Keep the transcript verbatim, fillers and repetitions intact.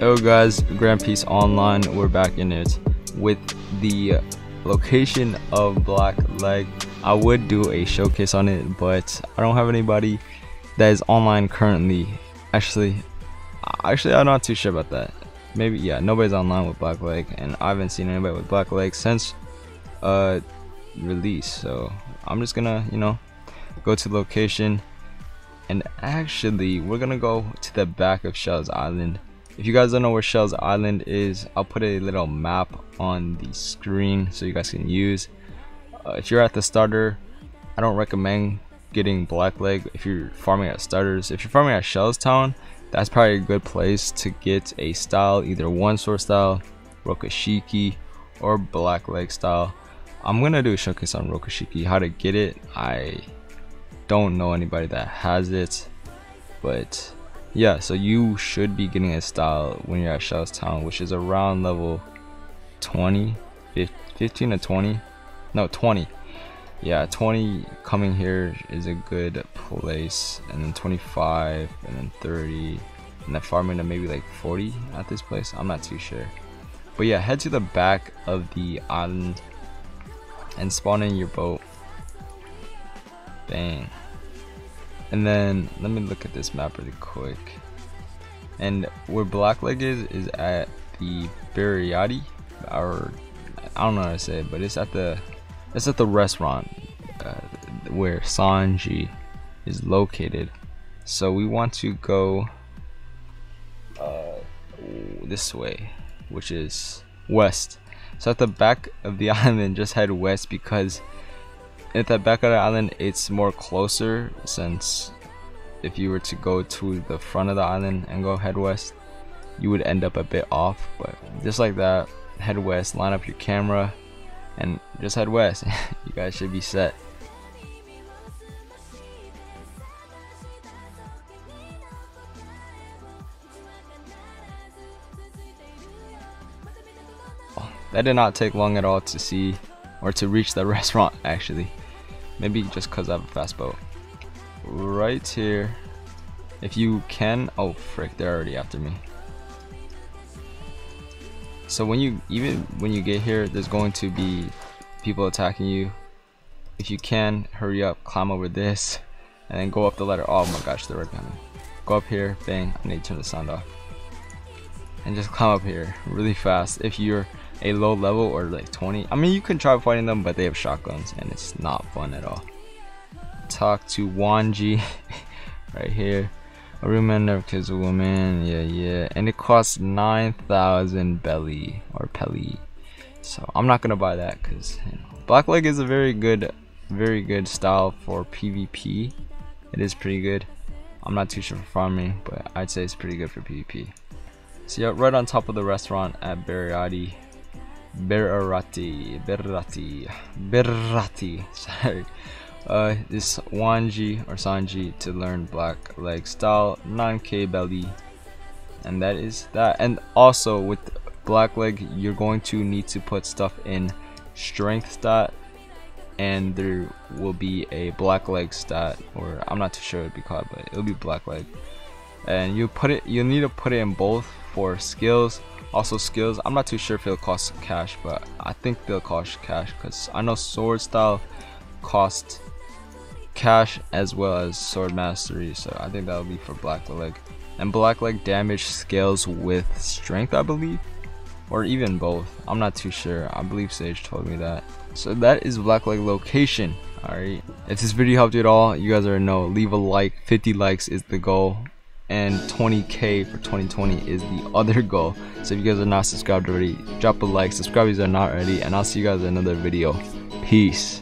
Hello guys, Grand Piece Online, we're back in it with the location of Black Leg. I would do a showcase on it, but I don't have anybody that is online currently. Actually, actually I'm not too sure about that. Maybe, yeah, nobody's online with Black Leg, and I haven't seen anybody with Black Leg since uh, release. So I'm just gonna, you know, go to location, and actually we're gonna go to the back of Shell's Island. If you guys don't know where Shell's Island is, I'll put a little map on the screen so you guys can use. Uh, if you're at the starter, I don't recommend getting Black Leg if you're farming at starters. If you're farming at Shell's Town, that's probably a good place to get a style, either one sword style, Rokashiki, or Black Leg style. I'm gonna do a showcase on Rokashiki, how to get it. I don't know anybody that has it, but yeah, so you should be getting a style when you're at Shell's Town, which is around level twenty, fifteen to twenty, no twenty. Yeah, twenty coming here is a good place, and then twenty-five, and then thirty, and then farming to maybe like forty at this place. I'm not too sure, but yeah, head to the back of the island and spawn in your boat. Bang. And then let me look at this map really quick. And where Black Leg is is at the Bariati, or I don't know how to say it, but it's at the it's at the restaurant uh, where Sanji is located. So we want to go uh, this way, which is west. So at the back of the island, just head west, because at the back of the island it's more closer, since if you were to go to the front of the island and go head west, you would end up a bit off. But just like that, head west, line up your camera, and just head west. You guys should be set. Oh, that did not take long at all to see, or to reach the restaurant actually. Maybe just cause I have a fast boat. Right here, if you can. Oh frick, they're already after me. So when you, even when you get here, there's going to be people attacking you. If you can, hurry up, climb over this, and then go up the ladder. Oh my gosh, they're right behind me. Go up here, bang, I need to turn the sound off. And just climb up here really fast if you're a low level, or like twenty. I mean, you can try fighting them, but they have shotguns and it's not fun at all. Talk to Wanji right here. A real man never kills a woman. Yeah, yeah. And it costs nine thousand belly, or Peli. So I'm not gonna buy that, because you know, Black Leg is a very good, very good style for PvP. It is pretty good. I'm not too sure for farming, but I'd say it's pretty good for PvP. So yeah, right on top of the restaurant at Bariati. Bariati, Bariati, Bariati. Sorry, uh, this Wanji or Sanji to learn Black Leg style, nine K belly, and that is that. And also with Black Leg, you're going to need to put stuff in strength stat, and there will be a Black Leg stat, or I'm not too sure it'd be called, but it'll be Black Leg, and you put it. You'll need to put it in both for skills. Also skills, I'm not too sure if it'll cost cash, but I think they'll cost cash, because I know sword style cost cash as well as sword mastery. So I think that'll be for Black Leg, and Black Leg damage scales with strength, I believe, or even both. I'm not too sure. I believe Sage told me that. So that is Black Leg location. Alright, if this video helped you at all, you guys already know, leave a like. Fifty likes is the goal, and twenty K for twenty twenty is the other goal. So if you guys are not subscribed already, drop a like, subscribe if you are not already, and I'll see you guys in another video. Peace.